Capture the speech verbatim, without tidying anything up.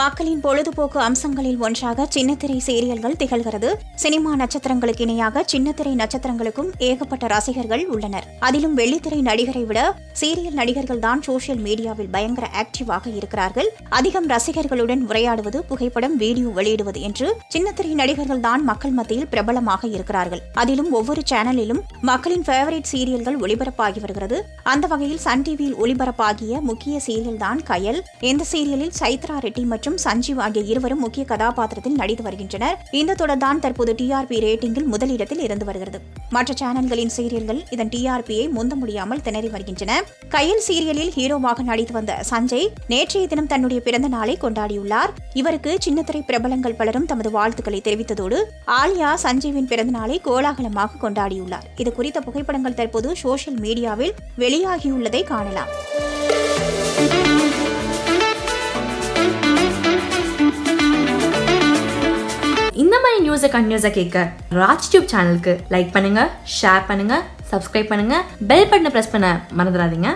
மக்களின் பொழுதுபோக்கு அம்சங்களில் ஒன்றாக சின்னத்திரை சீரியல்கள் திகழ்கிறது. சினிமா நட்சத்திரங்களுக்கு இணையாக சின்னத்திரை நட்சத்திரங்களுக்கும் ஏகப்பட்ட ரசிகர்கள் உள்ளனர். அதிலும் வெள்ளித்திரை நடிகரை விட சீரியல் நடிகர்கள் தான் சோசியல் மீடியாவில் பயங்கர ஆக்டிவாக இருக்கிறார்கள். அதிகம் ரசிகர்களுடன் உரையாடுவது, புகைப்படம், வீடியோ வெளியிடுவது என்று சின்னத்திரை நடிகர்கள் தான் மக்கள் மத்தியில் பிரபலமாக இருக்கிறார்கள். அதிலும் ஒவ்வொரு சேனலிலும் மக்களின் ஃபேவரட் சீரியல்கள் ஒளிபரப்பாகி வருகிறது. அந்த வகையில் சன் டிவியில் ஒளிபரப்பாகிய முக்கிய சீரியல் தான் கயல். இந்த சீரியலில் சைத்ரா ரெட்டி மற்றும் சஞ்சீவ் ஆகிய இருவரும் முக்கிய கதாபாத்திரத்தில் நடித்து வருகின்றனர். இந்த தொடர்தான் தற்போது டிஆர்பி ரேட்டிங்கில் முதலிடத்தில் இருந்து வருகிறது. மற்ற சேனல்களின் சீரியல்கள் இதன் டிஆர்பியை முந்த முடியாமல் திணறி வருகின்றன. கயல் சீரியலில் ஹீரோவாக நடித்து வந்த சஞ்சய் நேற்றைய தினம் தன்னுடைய பிறந்த நாளை கொண்டாடியுள்ளார். இவருக்கு சின்னத்திரை பிரபலங்கள் பலரும் தமது வாழ்த்துக்களை தெரிவித்ததோடு ஆலியா சஞ்சீவின் பிறந்த நாளை கோலாகலமாக கொண்டாடியுள்ளார். இது குறித்த புகைப்படங்கள் தற்போது சோசியல் மீடியாவில் வெளியாகியுள்ளதை காணலாம். இந்த மாதிரி நியூஸை கண்டினியூஸா கேட்க ராஜ்டூப் சேனலுக்கு லைக் பண்ணுங்க, ஷேர் பண்ணுங்க, சப்ஸ்கிரைப் பண்ணுங்க, பெல் பட்டனை பிரஸ் பண்ண மறந்துடாதீங்க.